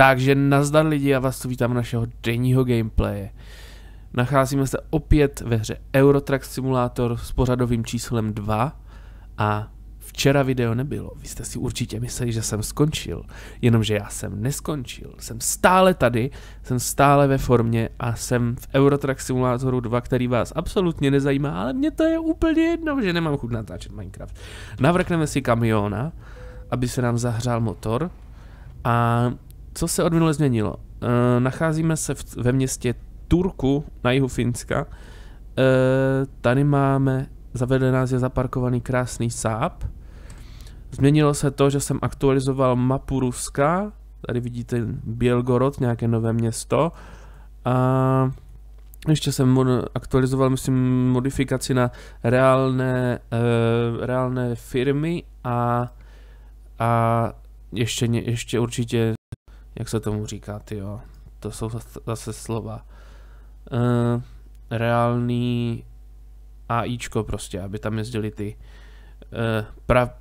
Takže nazdar lidi, já vás tu vítám našeho denního gameplaye. Nacházíme se opět ve hře Euro Truck Simulator s pořadovým číslem 2 a včera video nebylo. Vy jste si určitě mysleli, že jsem skončil, jenomže já jsem neskončil. Jsem stále tady, jsem stále ve formě a jsem v Euro Truck Simulatoru 2, který vás absolutně nezajímá, ale mě to je úplně jedno, že nemám chuť natáčet Minecraft. Navrkneme si kamiona, aby se nám zahřál motor. A co se od minule změnilo? Nacházíme se ve městě Turku na jihu Finska. Tady máme, vedle nás je zaparkovaný krásný Saab. Změnilo se to, že jsem aktualizoval mapu Ruska. Tady vidíte Bělgorod, nějaké nové město. A ještě jsem aktualizoval, myslím, modifikaci na reálné firmy a ještě určitě, jak se tomu říká, tyjo, to jsou zase slova, reální AIčko prostě, aby tam jezdili ty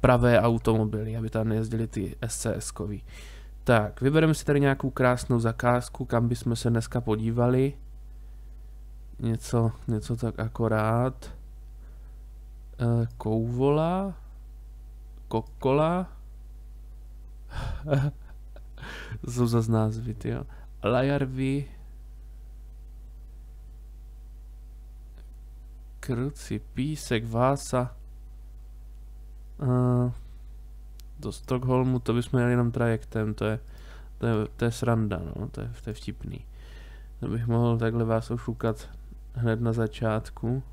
pravé automobily, aby tam nejezdili ty SCS-kový. Tak, vybereme si tady nějakou krásnou zakázku, kam bychom se dneska podívali. Něco tak akorát. Kouvola, Coca-Cola. To jsou zase názvy, tyjo. Lajarvi. Kruci, Písek, Vása. Do Stockholmu, to bychom jeli jenom trajektem, to je sranda, no, to je vtipný. To bych mohl takhle vás ošukat hned na začátku.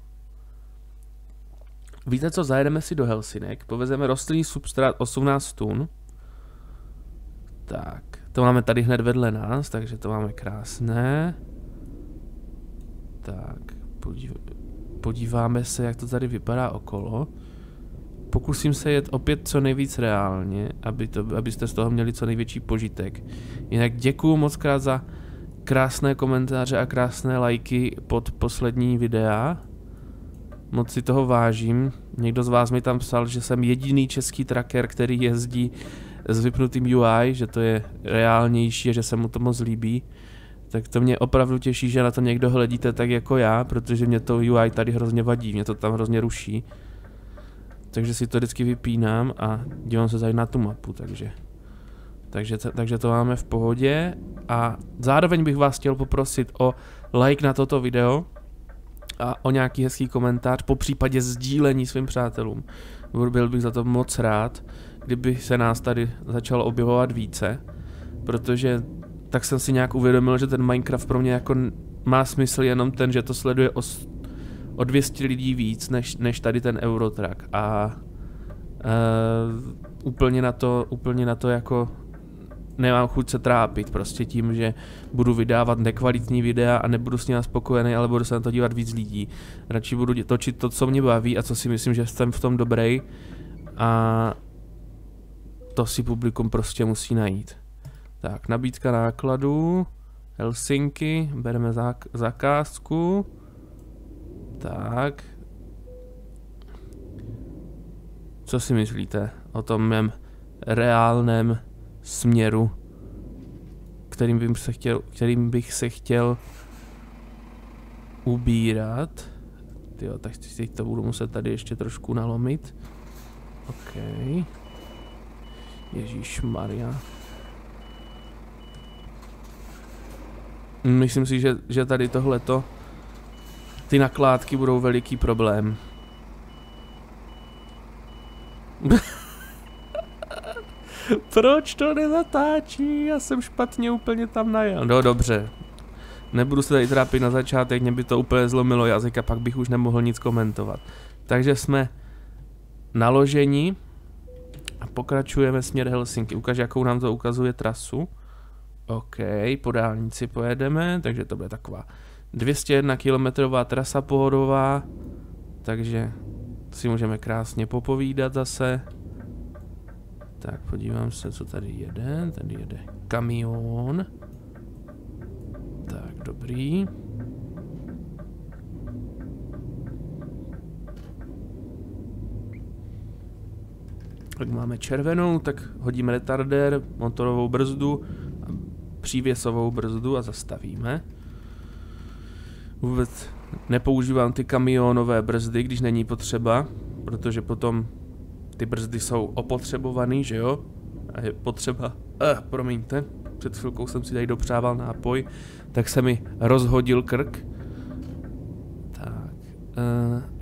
Víte co, zajedeme si do Helsinek, povezeme rostlinný substrát 18 tun. Tak, to máme tady hned vedle nás, takže to máme krásné. Tak, podíváme se, jak to tady vypadá okolo. Pokusím se jet opět co nejvíc reálně, abyste z toho měli co největší požitek. Jinak děkuju moc krát za krásné komentáře a krásné lajky pod poslední videa. Moc si toho vážím. Někdo z vás mi tam psal, že jsem jediný český tracker, který jezdí s vypnutým UI, že to je reálnější a že se mu to moc líbí. Tak to mě opravdu těší, že na to někdo hledíte tak jako já, protože mě to UI tady hrozně vadí, mě to tam hrozně ruší. Takže si to vždycky vypínám a dívám se tady na tu mapu, takže to máme v pohodě. A zároveň bych vás chtěl poprosit o like na toto video a o nějaký hezký komentář, po případě sdílení svým přátelům. Byl bych za to moc rád, kdyby se nás tady začalo objevovat více, protože tak jsem si nějak uvědomil, že ten Minecraft pro mě jako má smysl jenom ten, že to sleduje o 200 lidí víc, než tady ten Eurotrack a úplně na to jako nemám chuť se trápit prostě tím, že budu vydávat nekvalitní videa a nebudu s ním spokojený, ale budu se na to dívat víc lidí. Radši budu točit to, co mě baví a co si myslím, že jsem v tom dobrý, a to si publikum prostě musí najít. Tak, nabídka nákladů, Helsinki, bereme zakázku. Tak. Co si myslíte o tom mém reálném směru, kterým bych se chtěl ubírat? Tyjo, tak teď to budu muset tady ještě trošku nalomit. OK. Ježíšmarja. Myslím si, že tady tohleto, ty nakládky budou veliký problém. Proč to nezatáčí? Já jsem špatně úplně tam najel. No dobře. Nebudu se tady trápit na začátek, mě by to úplně zlomilo jazyk a pak bych už nemohl nic komentovat. Takže jsme naloženi a pokračujeme směr Helsinki. Ukaž, jakou nám to ukazuje trasu. OK, po dálnici pojedeme, takže to bude taková 201 kilometrová trasa pohodová, takže si můžeme krásně popovídat zase. Tak podívám se, co tady jede kamion. Tak, dobrý. Tak máme červenou, tak hodíme retardér, motorovou brzdu. přívěsovou brzdu a zastavíme. Vůbec nepoužívám ty kamionové brzdy, když není potřeba, protože potom ty brzdy jsou opotřebované, že jo? A je potřeba... promiňte, před chvilkou jsem si tady dopřával nápoj, tak se mi rozhodil krk. Tak,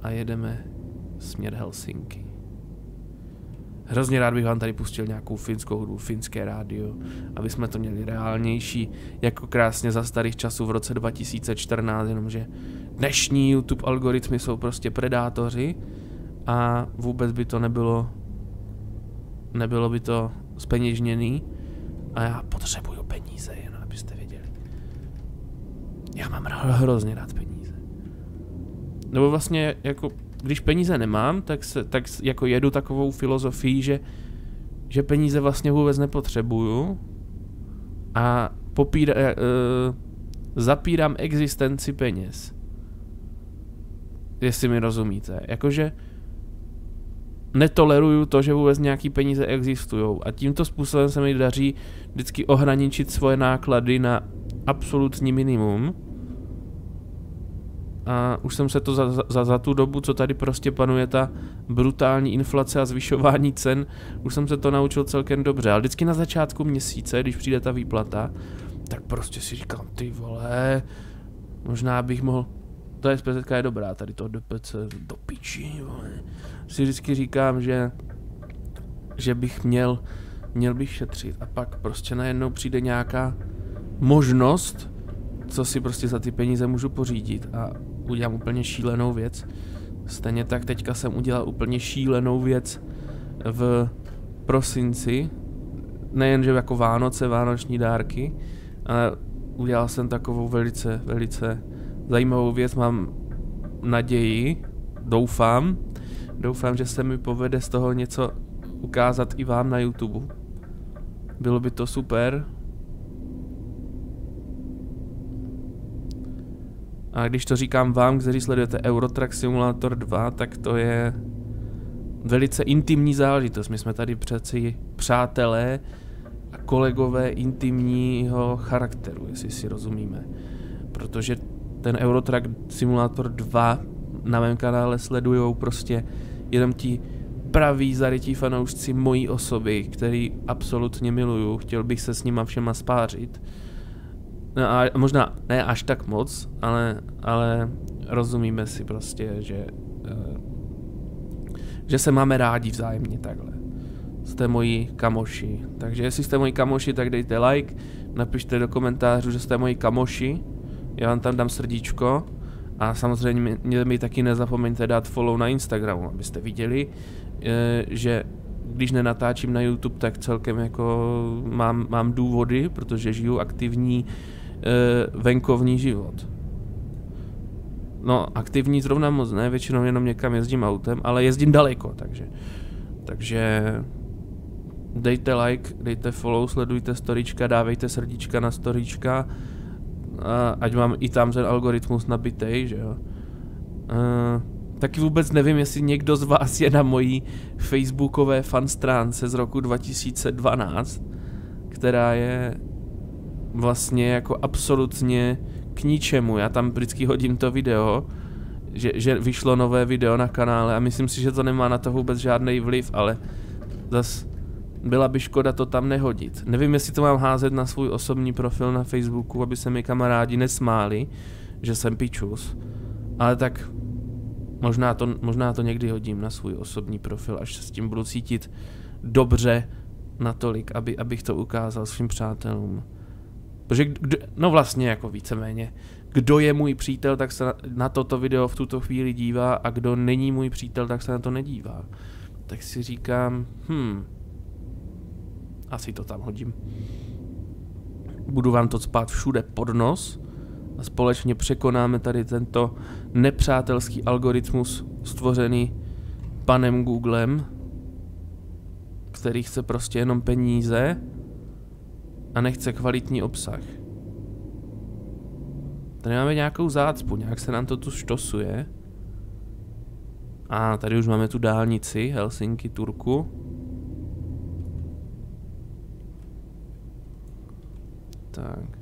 a jedeme směr Helsinki. Hrozně rád bych vám tady pustil nějakou finskou hudbu, finské rádio, aby jsme to měli reálnější, jako krásně za starých časů v roce 2014, jenomže dnešní YouTube algoritmy jsou prostě predátoři a vůbec by to nebylo by to zpeněžněný a já potřebuju peníze, jenom abyste věděli. Já mám hrozně rád peníze. Nebo vlastně jako... Když peníze nemám, tak jako jedu takovou filozofii, že peníze vlastně vůbec nepotřebuju a zapírám existenci peněz. Jestli mi rozumíte. Jakože netoleruju to, že vůbec nějaký peníze existují a tímto způsobem se mi daří vždycky ohraničit svoje náklady na absolutní minimum. A už jsem se to za tu dobu, co tady prostě panuje ta brutální inflace a zvyšování cen, už jsem se to naučil celkem dobře. Ale vždycky na začátku měsíce, když přijde ta výplata, tak prostě si říkám, ty vole, možná bych mohl... Ta SPZ je dobrá, tady to DPC do piči, vole. Si vždycky říkám, že bych měl bych šetřit a pak prostě najednou přijde nějaká možnost, co si prostě za ty peníze můžu pořídit a udělám úplně šílenou věc. Stejně tak teďka jsem udělal úplně šílenou věc v prosinci. Nejenže jako Vánoce, vánoční dárky, ale udělal jsem takovou velice, velice zajímavou věc. Mám naději, doufám, že se mi povede z toho něco ukázat i vám na YouTube. Bylo by to super. A když to říkám vám, kteří sledujete Euro Truck Simulator 2, tak to je velice intimní záležitost. My jsme tady přeci přátelé a kolegové intimního charakteru, jestli si rozumíme. Protože ten Euro Truck Simulator 2 na mém kanále sledujou prostě jenom ti praví zarytí fanoušci mojí osoby, který absolutně miluju, chtěl bych se s nima všema spářit. No a možná ne až tak moc, ale rozumíme si prostě, že se máme rádi vzájemně takhle. Jste moji kamoši. Takže jestli jste moji kamoši, tak dejte like, napište do komentářů, že jste moji kamoši. Já vám tam dám srdíčko. A samozřejmě mi taky nezapomeňte dát follow na Instagramu, abyste viděli, že když nenatáčím na YouTube, tak celkem jako mám důvody, protože žiju aktivní venkovní život. No, aktivní zrovna moc ne, většinou jenom někam jezdím autem, ale jezdím daleko, takže dejte like, dejte follow, sledujte storyčka, dávejte srdíčka na storyčka, ať mám i tam ten algoritmus nabitej, že jo. Taky vůbec nevím, jestli někdo z vás je na mojí facebookové fanstránce z roku 2012, která je vlastně jako absolutně k ničemu. Já tam vždycky hodím to video, že vyšlo nové video na kanále a myslím si, že to nemá na to vůbec žádný vliv, ale zas byla by škoda to tam nehodit. Nevím, jestli to mám házet na svůj osobní profil na Facebooku, aby se mi kamarádi nesmáli, že jsem pičus, ale tak... Možná to někdy hodím na svůj osobní profil, až se s tím budu cítit dobře natolik, abych to ukázal svým přátelům. Protože, no vlastně jako víceméně, kdo je můj přítel, tak se na toto video v tuto chvíli dívá a kdo není můj přítel, tak se na to nedívá. Tak si říkám, asi to tam hodím. Budu vám to cpát všude pod nos. A společně překonáme tady tento nepřátelský algoritmus stvořený panem Googlem, který chce prostě jenom peníze a nechce kvalitní obsah. Tady máme nějakou zácpu, nějak se nám to tu štosuje. A tady už máme tu dálnici Helsinki, Turku. Tak.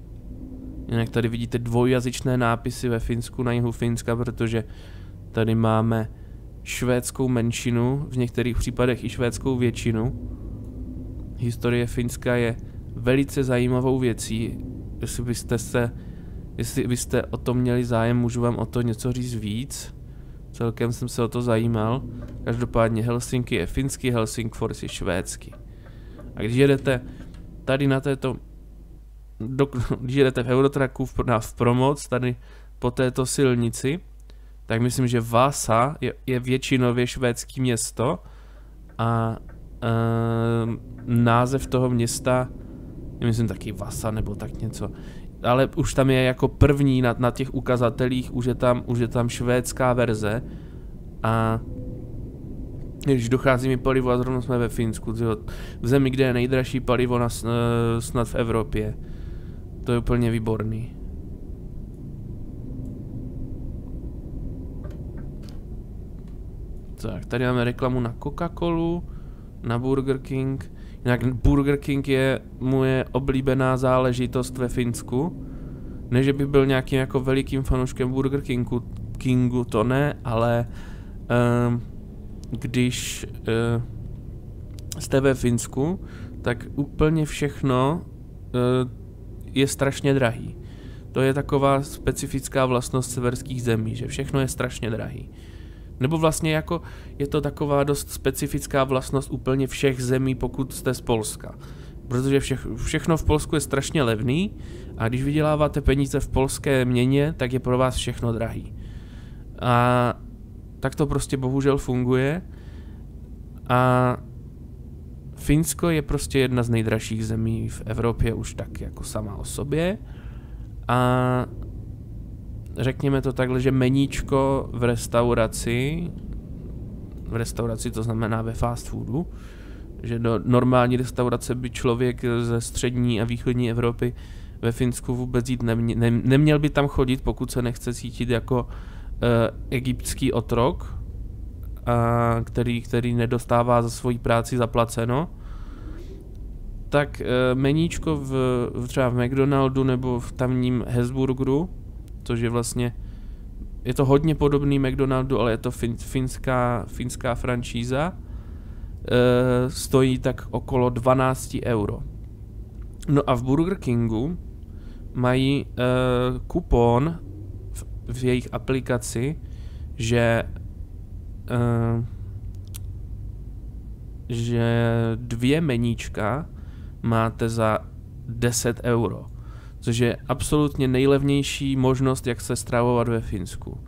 Jinak tady vidíte dvojjazyčné nápisy ve Finsku, na jihu Finska, protože tady máme švédskou menšinu, v některých případech i švédskou většinu. Historie Finska je velice zajímavou věcí. Jestli byste o tom měli zájem, můžu vám o to něco říct víc. Celkem jsem se o to zajímal. Každopádně Helsinki je finský, Helsingfors je švédský. A když jedete tady na této... Když jedete v Eurotraku v ProMods, tady po této silnici, tak myslím, že Vasa je většinově švédský město a název toho města je myslím taky Vasa nebo tak něco. Ale už tam je jako první na těch ukazatelích, už je tam švédská verze a když dochází mi palivo a zrovna jsme ve Finsku, v zemi, kde je nejdražší palivo snad v Evropě. To je úplně výborný. Tak, tady máme reklamu na Coca-Colu, na Burger King. Jinak Burger King je moje oblíbená záležitost ve Finsku. Ne, že bych byl nějakým jako velikým fanouškem Burger Kingu, to ne, ale když jste ve Finsku, tak úplně všechno je strašně drahý. To je taková specifická vlastnost severských zemí, že všechno je strašně drahý. Nebo vlastně jako je to taková dost specifická vlastnost úplně všech zemí, pokud jste z Polska. Protože všechno v Polsku je strašně levný a když vyděláváte peníze v polské měně, tak je pro vás všechno drahý. A tak to prostě bohužel funguje. A Finsko je prostě jedna z nejdražších zemí v Evropě už tak jako sama o sobě. A řekněme to takhle, že meníčko v restauraci to znamená ve fast foodu, že do normální restaurace by člověk ze střední a východní Evropy ve Finsku vůbec jít neměl by tam chodit, pokud se nechce cítit jako egyptský otrok, který nedostává za svoji práci zaplaceno, tak meníčko třeba v McDonaldu nebo v tamním Hesburgeru, což je vlastně, je to hodně podobný McDonaldu, ale je to finská franšíza, stojí tak okolo 12 euro. No a v Burger Kingu mají kupon v jejich aplikaci, že dvě meníčka máte za 10 euro. Což je absolutně nejlevnější možnost, jak se stravovat ve Finsku.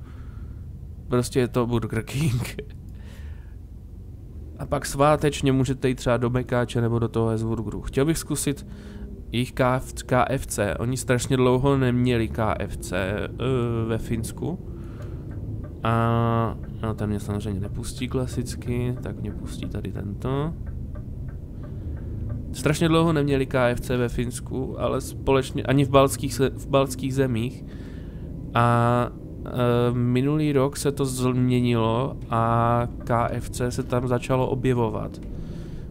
Prostě je to Burger King. A pak svátečně můžete jít třeba do Mekáče nebo do toho Hesburgeru. Chtěl bych zkusit jejich KFC. Oni strašně dlouho neměli KFC ve Finsku. A no, ten mě samozřejmě nepustí klasicky, tak mě pustí tady tento. Strašně dlouho neměli KFC ve Finsku, ale společně ani v baltských zemích. A minulý rok se to změnilo a KFC se tam začalo objevovat.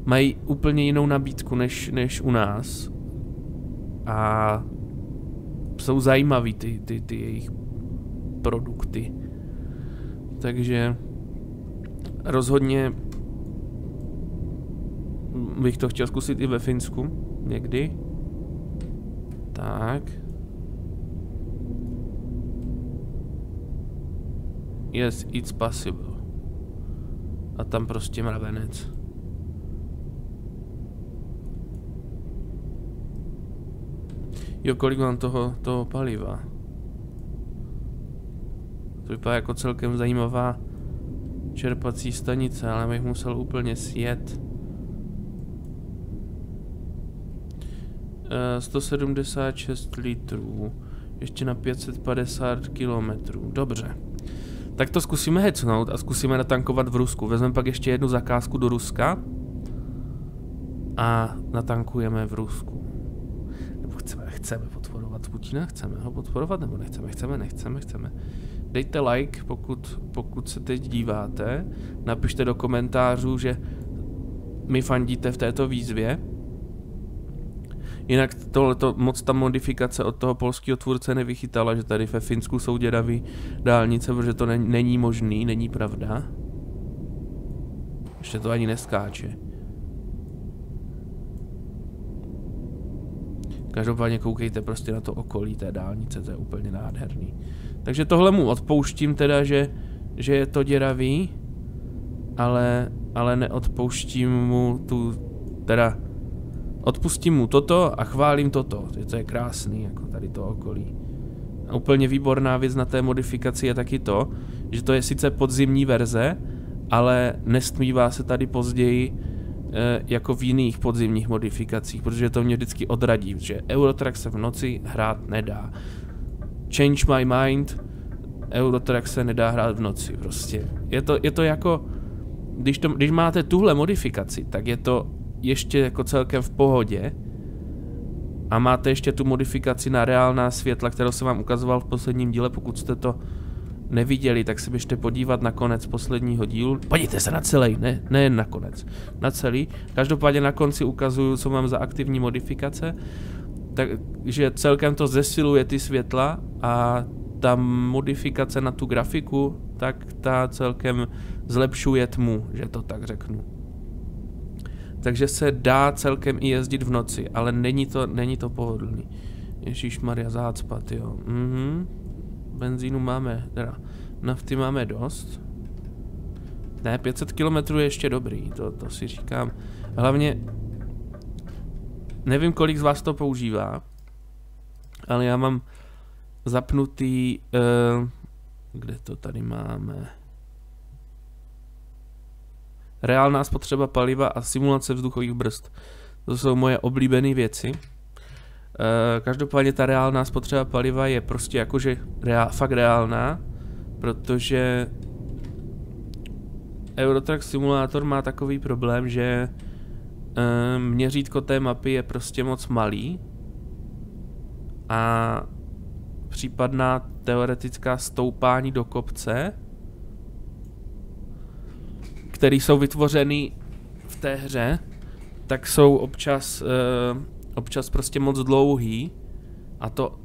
Mají úplně jinou nabídku než u nás. A jsou zajímavý ty jejich produkty. Takže rozhodně bych to chtěl zkusit i ve Finsku někdy. Tak. Yes, it's possible. A tam prostě mravenec. Jo, kolik mám toho paliva? To vypadá jako celkem zajímavá čerpací stanice, ale bych musel úplně sjet. 176 litrů, ještě na 550 kilometrů, dobře. Tak to zkusíme hecnout a zkusíme natankovat v Rusku. Vezmeme pak ještě jednu zakázku do Ruska a natankujeme v Rusku. Nebo chceme podporovat Putina, chceme ho podporovat nebo nechceme, chceme. Dejte like, pokud se teď díváte, napište do komentářů, že mi fandíte v této výzvě. Jinak tohleto moc ta modifikace od toho polského tvůrce nevychytala, že tady ve Finsku jsou dědavý dálnice, protože to není možný, není pravda. Ještě to ani neskáče. Každopádně koukejte prostě na to okolí té dálnice, to je úplně nádherný. Takže tohle mu odpouštím teda, že je to děravý, ale neodpouštím mu tu, teda odpustím mu toto a chválím toto, to je krásný, jako tady to okolí. A úplně výborná věc na té modifikaci je taky to, že to je sice podzimní verze, ale nestmívá se tady později jako v jiných podzimních modifikacích, protože to mě vždycky odradí, že Euro Truck se v noci hrát nedá. Change my mind, Euro Truck se nedá hrát v noci, prostě. Je to jako, když máte tuhle modifikaci, tak je to ještě jako celkem v pohodě a máte ještě tu modifikaci na reálná světla, kterou jsem vám ukazoval v posledním díle, pokud jste to neviděli, tak se běžte podívat na konec posledního dílu. Podívejte se na celý, ne na konec, na celý. Každopádně na konci ukazuju, co mám za aktivní modifikace, takže celkem to zesiluje ty světla a ta modifikace na tu grafiku, tak ta celkem zlepšuje tmu, že to tak řeknu. Takže se dá celkem i jezdit v noci, ale není to pohodlný. Ježíšmarja, zácpat, jo. Benzínu máme, teda nafty máme dost. Ne, 500 km je ještě dobrý, to si říkám. Hlavně, nevím kolik z vás to používá, ale já mám zapnutý, kde to tady máme? Reálná spotřeba paliva a simulace vzduchových brzd. To jsou moje oblíbené věci. Každopádně ta reálná spotřeba paliva je prostě jakože fakt reálná, protože Euro Truck Simulator má takový problém, že měřítko té mapy je prostě moc malý a případná teoretická stoupání do kopce, které jsou vytvořeny v té hře, tak jsou občas prostě moc dlouhý a to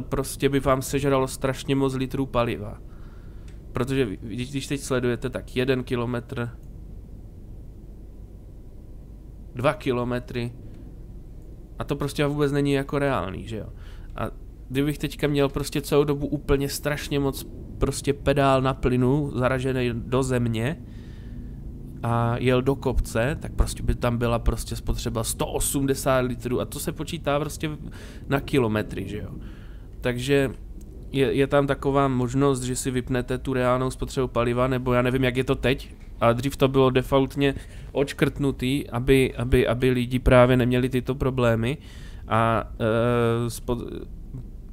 prostě by vám sežralo strašně moc litrů paliva. Protože když teď sledujete, tak 1 kilometr, 2 kilometry a to prostě vůbec není jako reálný, že jo. A kdybych teďka měl prostě celou dobu úplně strašně moc prostě pedál na plynu zaražený do země a jel do kopce, tak prostě by tam byla prostě spotřeba 180 litrů a to se počítá prostě na kilometry, že jo. Takže je tam taková možnost, že si vypnete tu reálnou spotřebu paliva, nebo já nevím, jak je to teď, a dřív to bylo defaultně odškrtnutý, aby lidi právě neměli tyto problémy a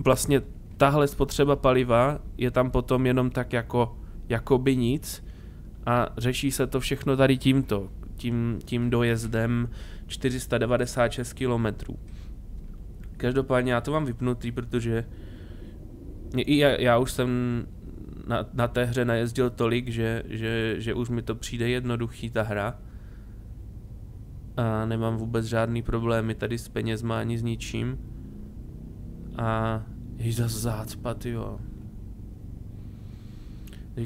vlastně tahle spotřeba paliva je tam potom jenom tak jako by nic. A řeší se to všechno tady tímto, tím dojezdem 496 km. Každopádně já to mám vypnutý, protože i já už jsem na té hře najezdil tolik, že už mi to přijde jednoduchý ta hra. A nemám vůbec žádný problémy tady s penězma ani s ničím. A jež zase zácpat, jo.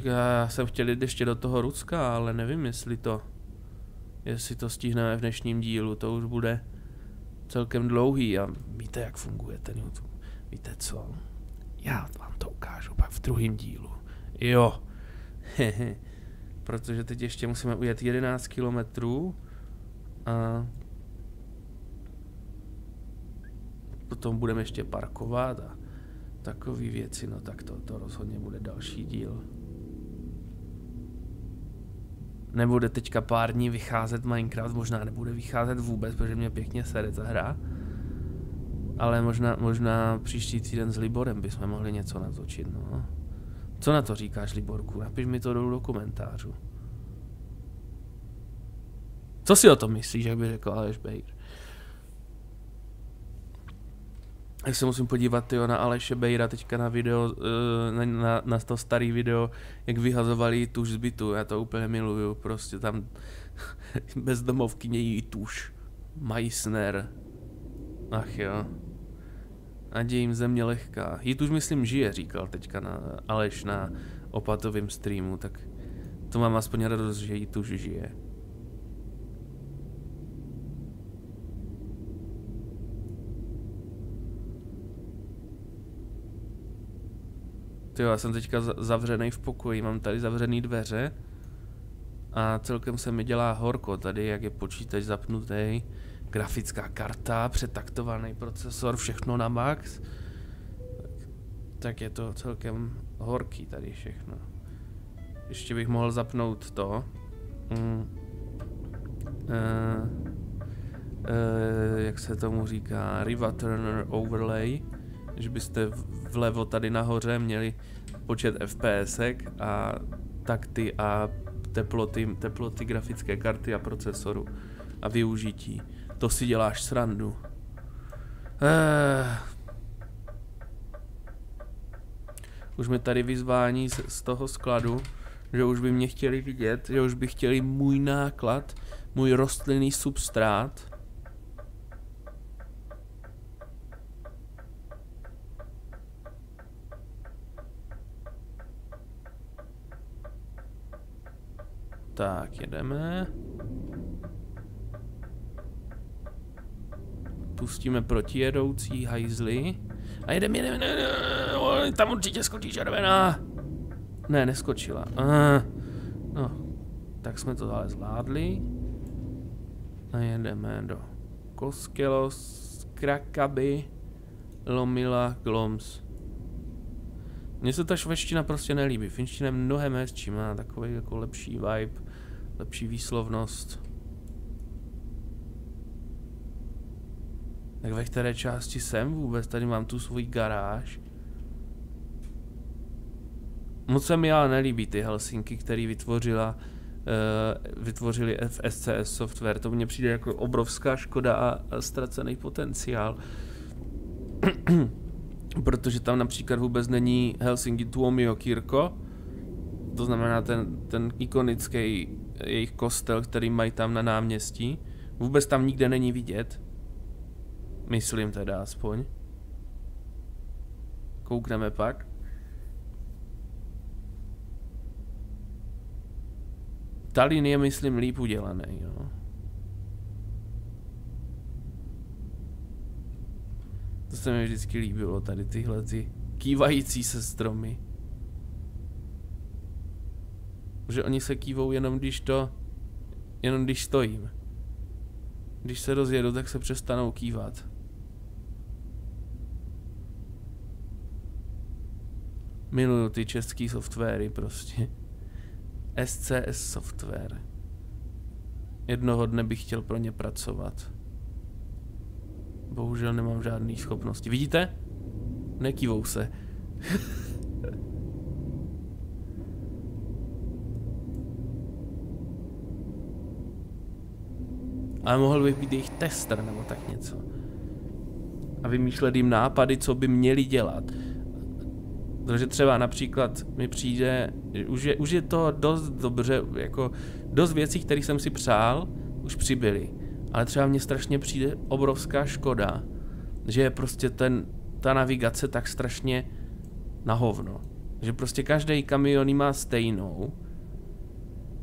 Já jsem chtěl jít ještě do toho Ruska, ale nevím, jestli to stihneme v dnešním dílu, to už bude celkem dlouhý a víte, jak funguje ten YouTube, víte co, já vám to ukážu pak v druhém dílu, jo, protože teď ještě musíme ujet 11 kilometrů a potom budeme ještě parkovat a takový věci, no tak to rozhodně bude další díl. Nebude teďka pár dní vycházet Minecraft, možná nebude vycházet vůbec, protože mě pěkně sere ta hra. Ale možná příští týden s Liborem bychom mohli něco natočit, no. Co na to říkáš, Liborku? Napiš mi to dolů do komentářů. Co si o tom myslíš, jak by řekl Aleš Bejr? Já se musím podívat, jo, na Aleše Bejra teďka na video, na to starý video, jak vyhazovali tuž z bytu, já to úplně miluju, prostě tam bezdomovkyně jí tuž, Meissner, Ach jo. Ať je jim země lehká. Jít už myslím žije, říkal teďka na Aleš na Opatovém streamu, tak to mám aspoň radost, že Jít už žije. Tyjo, já jsem teďka zavřený v pokoji, mám tady zavřený dveře a celkem se mi dělá horko tady, jak je počítač zapnutý, grafická karta, přetaktovaný procesor, všechno na max, tak je to celkem horký tady všechno. Ještě bych mohl zapnout to. Jak se tomu říká, Riva Turner Overlay, že byste vlevo tady nahoře měli počet FPSek a takty a teploty grafické karty a procesoru a využití. To si děláš srandu. Už mi tady vyzvání z toho skladu, že už by mě chtěli vidět, že už by chtěli můj náklad, můj rostlinný substrát. Tak, jedeme. Pustíme protijedoucí hajzly. A jedeme. Tam určitě skočí červená. Ne, neskočila. No, tak jsme to ale zvládli. A jedeme do Koskelos, Krakaby, Lomila, Gloms. Mně se ta švédština prostě nelíbí. Finština je mnohem hezčí, má takový jako lepší vibe, lepší výslovnost. Tak ve které části jsem vůbec? Tady mám tu svůj garáž. Moc se mi ale nelíbí ty Helsinky, který vytvořili SCS Software. To mně přijde jako obrovská škoda a ztracený potenciál. Protože tam například vůbec není Helsinki Tuomiokirkko. To znamená ten ikonický jejich kostel, který mají tam na náměstí. Vůbec tam nikde není vidět. Myslím teda aspoň. Koukneme pak. Tallinn je myslím líp udělaný, jo. To se mi vždycky líbilo, tady tyhle ty kývající se stromy. Že oni se kývou jenom když stojím. Když se rozjedu, tak se přestanou kývat. Miluju ty český softwary prostě. SCS Software. Jednoho dne bych chtěl pro ně pracovat. Bohužel nemám žádné schopnosti. Vidíte? Nekývou se. Ale mohl bych být jejich tester nebo tak něco. A vymýšlet jim nápady, co by měli dělat. Protože třeba například mi přijde, už je to dost dobře, jako dost věcí, které jsem si přál, už přibyly. Ale třeba mně strašně přijde obrovská škoda, že je prostě ta navigace tak strašně na hovno. Že prostě každý kamion má stejnou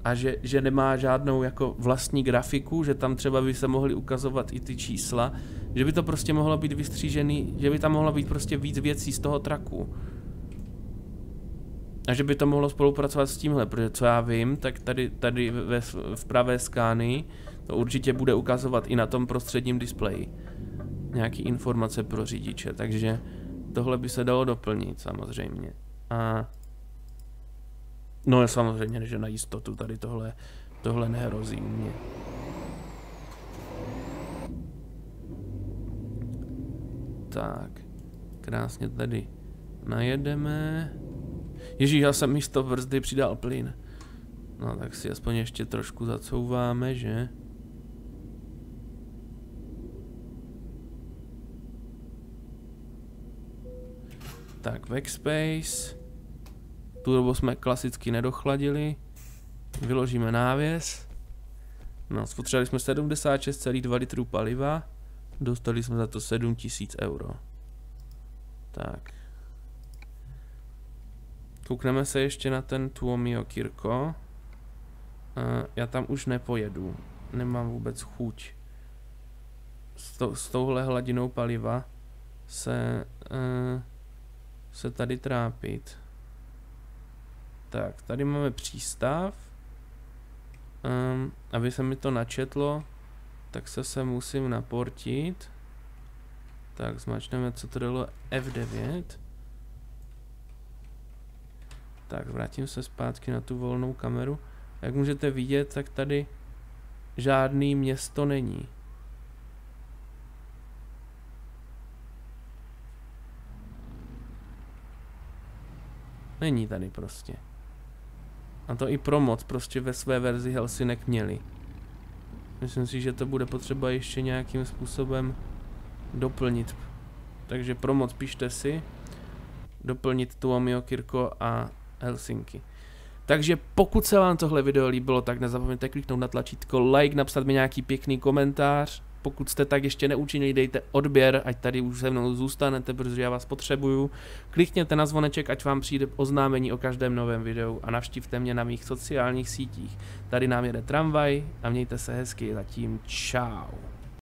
a že nemá žádnou jako vlastní grafiku, že tam třeba by se mohly ukazovat i ty čísla, že by to prostě mohlo být vystřížený, že by tam mohlo být prostě víc věcí z toho traku. A že by to mohlo spolupracovat s tímhle, protože co já vím, tak tady v pravé skány to určitě bude ukazovat i na tom prostředním displeji nějaký informace pro řidiče, takže tohle by se dalo doplnit samozřejmě. A no samozřejmě, že na jistotu tady tohle nehrozí mě. Tak, krásně tady najedeme. Ježíš, já jsem místo brzdy přidal plyn. No tak si aspoň ještě trošku zacouváme, že? Tak, backspace. Tu dobu jsme klasicky nedochladili. Vyložíme návěs. No, spotřebovali jsme 76,2 litrů paliva. Dostali jsme za to 7 000 euro. Tak. Koukneme se ještě na ten Tuomiokirkko. Já tam už nepojedu. Nemám vůbec chuť. S touhle hladinou paliva se tady trápit. Tak, tady máme přístav. Aby se mi to načetlo, tak se musím naportit. Tak, zmáčneme, co to dalo, F9. Tak, vrátím se zpátky na tu volnou kameru. Jak můžete vidět, tak tady žádný město není. Není tady prostě. A to i ProMods prostě ve své verzi Helsinek měli. Myslím si, že to bude potřeba ještě nějakým způsobem doplnit. Takže ProMods, pište si. Doplnit Tuomiokirkko a Helsinki. Takže pokud se vám tohle video líbilo, tak nezapomeňte kliknout na tlačítko like, napsat mi nějaký pěkný komentář. Pokud jste tak ještě neučinili, dejte odběr, ať tady už se mnou zůstanete, protože já vás potřebuju. Klikněte na zvoneček, ať vám přijde oznámení o každém novém videu a navštivte mě na mých sociálních sítích. Tady nám jede tramvaj a mějte se hezky, zatím čau.